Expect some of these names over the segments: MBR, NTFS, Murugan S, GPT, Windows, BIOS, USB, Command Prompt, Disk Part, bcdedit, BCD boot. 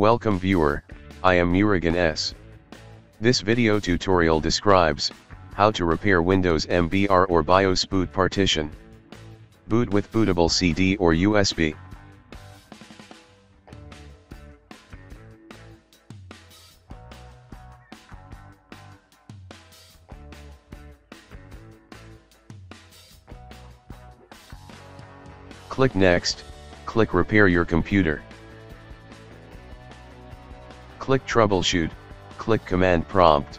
Welcome viewer, I am Murugan S. This video tutorial describes how to repair Windows MBR or BIOS boot partition. Boot with bootable CD or USB. Click Next, click Repair your computer. Click Troubleshoot, click Command Prompt.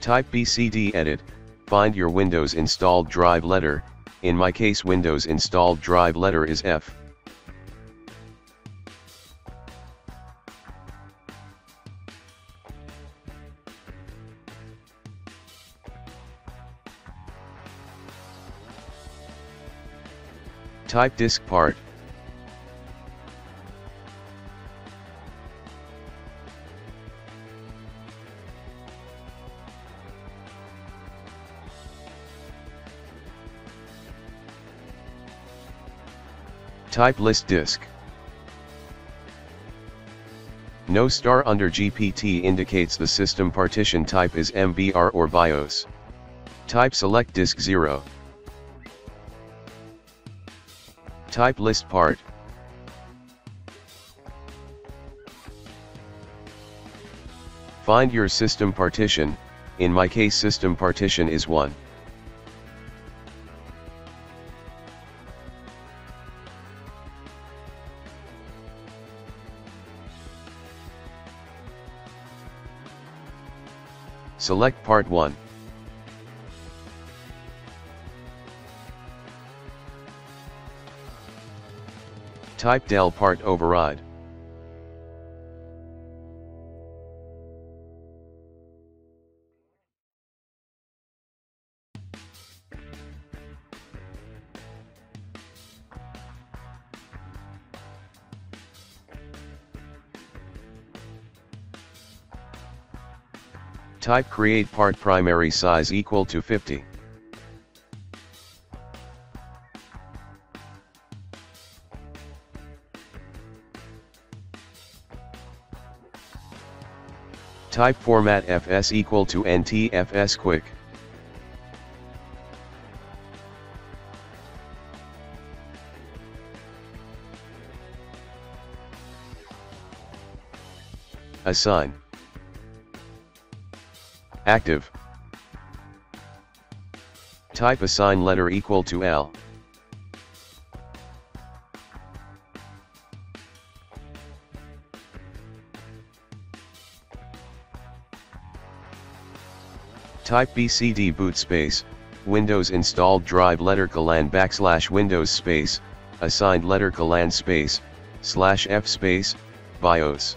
Type bcdedit, find your Windows installed drive letter, in my case Windows installed drive letter is F. Type Disk Part. Type List Disk. No star under GPT indicates the system partition type is MBR or BIOS. Type Select Disk 0. Type List Part. Find your system partition, in my case system partition is 1. Select Part 1. Type del part override. Type create part primary size equal to 50. Type format FS equal to NTFS quick. Assign. Active. Type assign letter equal to L. Type BCD boot space, Windows installed drive letter colon / Windows space, assigned letter colon space, / F space, BIOS.